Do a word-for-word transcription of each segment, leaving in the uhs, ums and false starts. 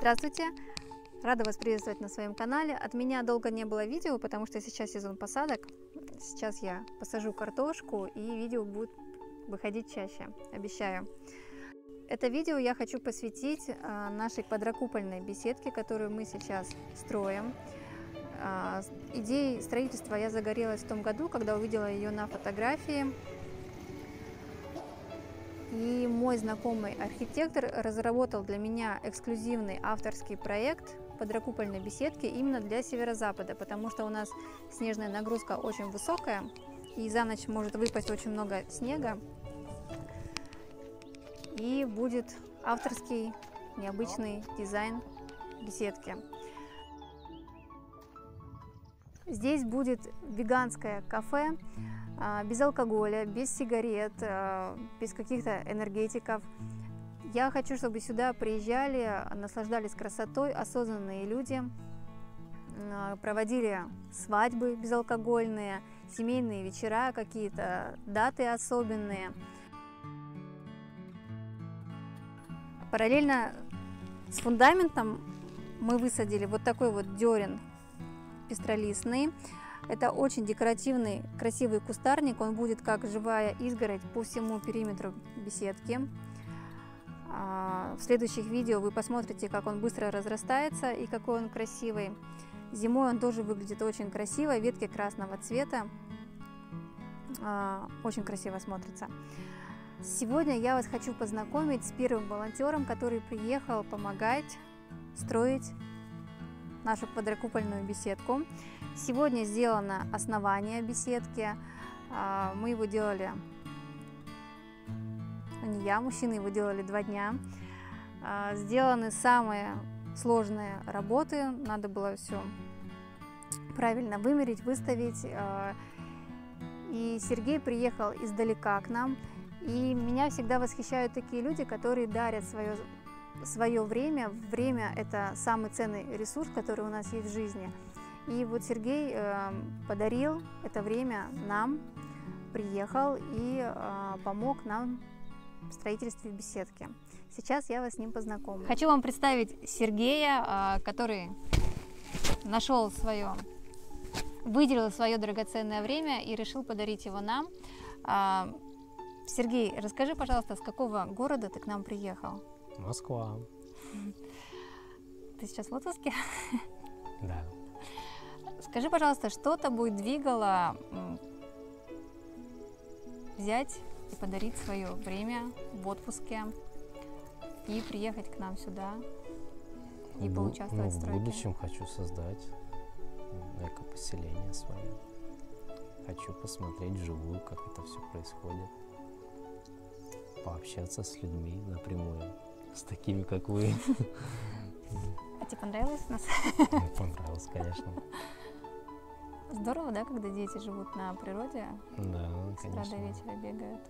Здравствуйте! Рада вас приветствовать на своем канале. От меня долго не было видео, потому что сейчас сезон посадок. Сейчас я посажу картошку, и видео будет выходить чаще, обещаю. Это видео я хочу посвятить нашей квадрокупольной беседке, которую мы сейчас строим. Идеей строительства я загорелась в том году, когда увидела ее на фотографии. И мой знакомый архитектор разработал для меня эксклюзивный авторский проект квадрокупольной беседки именно для северо-запада, потому что у нас снежная нагрузка очень высокая, и за ночь может выпасть очень много снега, и будет авторский необычный дизайн беседки. Здесь будет веганское кафе, без алкоголя, без сигарет, без каких-то энергетиков. Я хочу, чтобы сюда приезжали, наслаждались красотой осознанные люди, проводили свадьбы безалкогольные, семейные вечера, какие-то даты особенные. Параллельно с фундаментом мы высадили вот такой вот дерен пестролистный. Это очень декоративный, красивый кустарник. Он будет как живая изгородь по всему периметру беседки. В следующих видео вы посмотрите, как он быстро разрастается и какой он красивый. Зимой он тоже выглядит очень красиво. Ветки красного цвета. Очень красиво смотрится. Сегодня я вас хочу познакомить с первым волонтером, который приехал помогать строить нашу квадрокупольную беседку. Сегодня сделано основание беседки. Мы его делали, не я, мужчины его делали два дня. Сделаны самые сложные работы. Надо было все правильно вымерить, выставить. И Сергей приехал издалека к нам. И меня всегда восхищают такие люди, которые дарят свое свое время. Время – это самый ценный ресурс, который у нас есть в жизни. И вот Сергей э, подарил это время нам, приехал и э, помог нам в строительстве беседки. Сейчас я вас с ним познакомлю. Хочу вам представить Сергея, э, который нашел свое, выделил свое драгоценное время и решил подарить его нам. Э, Сергей, расскажи, пожалуйста, с какого города ты к нам приехал? Москва. Ты сейчас в отпуске? Да. Скажи, пожалуйста, что тобой двигало взять и подарить свое время в отпуске и приехать к нам сюда и Бу поучаствовать ну, в стройке? В будущем хочу создать эко-поселение свое. Хочу посмотреть вживую, как это все происходит. Пообщаться с людьми напрямую. С такими, как вы. А тебе понравилось у нас? Мне понравилось, конечно. Здорово, да, когда дети живут на природе? Да, конечно. С утра до вечера бегают.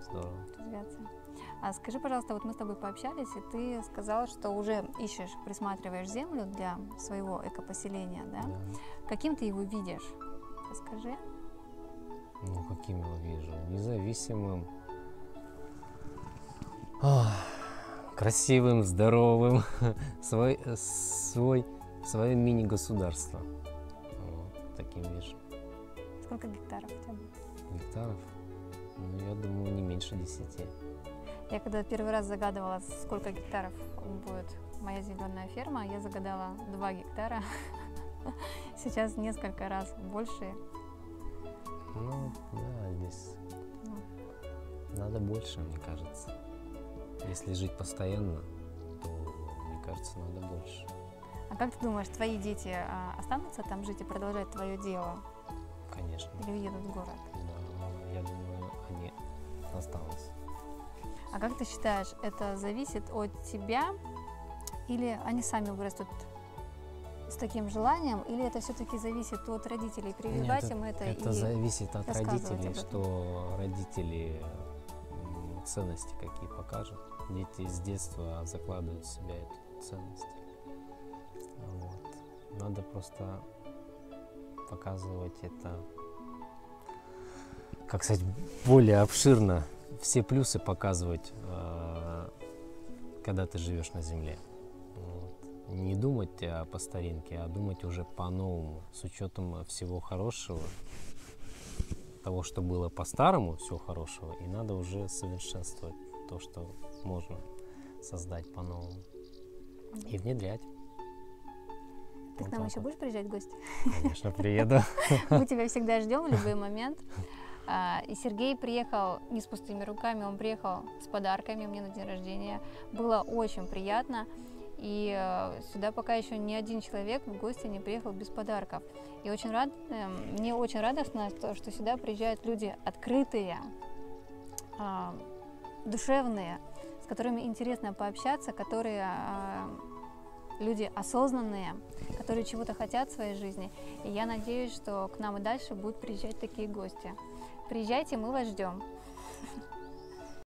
Здорово. Резвятся. А скажи, пожалуйста, вот мы с тобой пообщались, и ты сказал, что уже ищешь, присматриваешь землю для своего экопоселения, да? Да. Каким ты его видишь? Расскажи. Ну, каким его вижу? Независимым. Ох, красивым, здоровым, свой, свой, свое мини-государство. Вот, таким вижу. Сколько гектаров у тебя? Гектаров? Ну, я думаю, не меньше десяти. Я когда первый раз загадывала, сколько гектаров будет моя зеленая ферма, я загадала два гектара. Сейчас несколько раз больше. Ну, да, здесь ну. Надо больше, мне кажется. Если жить постоянно, то, мне кажется, надо больше. А как ты думаешь, твои дети останутся там жить и продолжать твое дело? Конечно. Или уедут в город? Да, я думаю, они останутся. А как ты считаешь, это зависит от тебя? Или они сами вырастут с таким желанием? Или это все-таки зависит от родителей? Прививать Нет, им это, это и это зависит от родителей, что родители ценности какие покажут. Дети с детства закладывают в себя эту ценность. Вот. Надо просто показывать это, как сказать, более обширно. Все плюсы показывать, когда ты живешь на земле. не думать по старинке, а думать уже по-новому, с учетом всего хорошего, того, что было по-старому, всего хорошего, и надо уже совершенствовать то, что можно создать по-новому и внедрять. Ты вот к нам так еще будешь приезжать в гости? Конечно, приеду. Мы тебя всегда ждем в любой момент. И Сергей приехал не с пустыми руками, он приехал с подарками мне на день рождения. Было очень приятно. И сюда пока еще ни один человек в гости не приехал без подарков. И очень рад, мне очень радостно, что сюда приезжают люди открытые, душевные, с которыми интересно пообщаться, которые люди осознанные, которые чего-то хотят в своей жизни. И я надеюсь, что к нам и дальше будут приезжать такие гости. Приезжайте, мы вас ждем.